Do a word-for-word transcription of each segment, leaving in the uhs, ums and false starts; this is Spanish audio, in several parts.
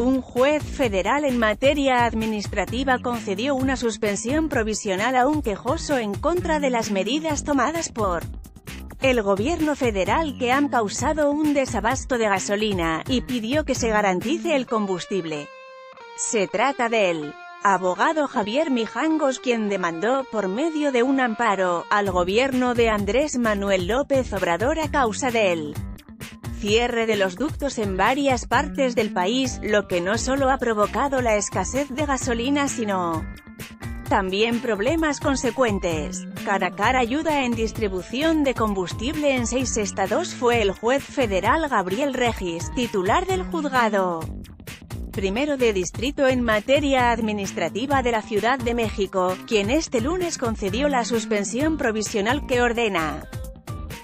Un juez federal en materia administrativa concedió una suspensión provisional a un quejoso en contra de las medidas tomadas por el gobierno federal que han causado un desabasto de gasolina, y pidió que se garantice el combustible. Se trata del abogado Javier Mijangos, quien demandó, por medio de un amparo, al gobierno de Andrés Manuel López Obrador a causa del cierre de los ductos en varias partes del país, lo que no solo ha provocado la escasez de gasolina sino también problemas consecuentes. Caracar ayuda en distribución de combustible en seis estados fue el juez federal Gabriel Regis, titular del juzgado primero de distrito en materia administrativa de la Ciudad de México, quien este lunes concedió la suspensión provisional que ordena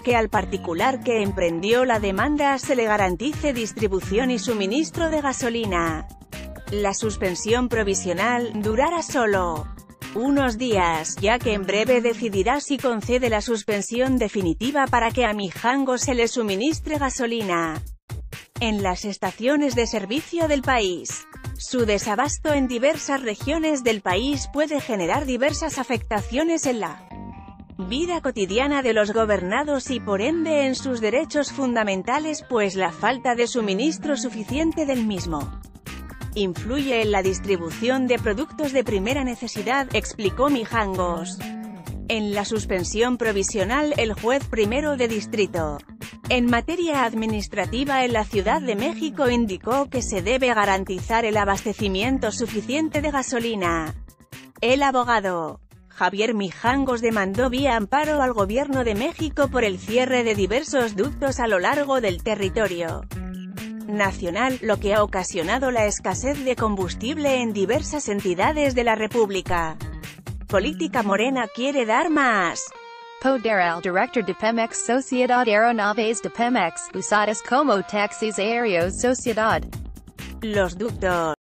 que al particular que emprendió la demanda se le garantice distribución y suministro de gasolina. La suspensión provisional durará solo unos días, ya que en breve decidirá si concede la suspensión definitiva para que a Mijangos se le suministre gasolina en las estaciones de servicio del país. Su desabasto en diversas regiones del país puede generar diversas afectaciones en la vida cotidiana de los gobernados y por ende en sus derechos fundamentales, pues la falta de suministro suficiente del mismo influye en la distribución de productos de primera necesidad, explicó Mijangos. En la suspensión provisional, el juez primero de distrito en materia administrativa en la Ciudad de México indicó que se debe garantizar el abastecimiento suficiente de gasolina. El abogado Javier Mijangos demandó vía amparo al Gobierno de México por el cierre de diversos ductos a lo largo del territorio nacional, lo que ha ocasionado la escasez de combustible en diversas entidades de la República. Política Morena quiere dar más poder al director de PEMEX, Sociedad Aeronaves de PEMEX, usadas como taxis aéreos, Sociedad. Los ductos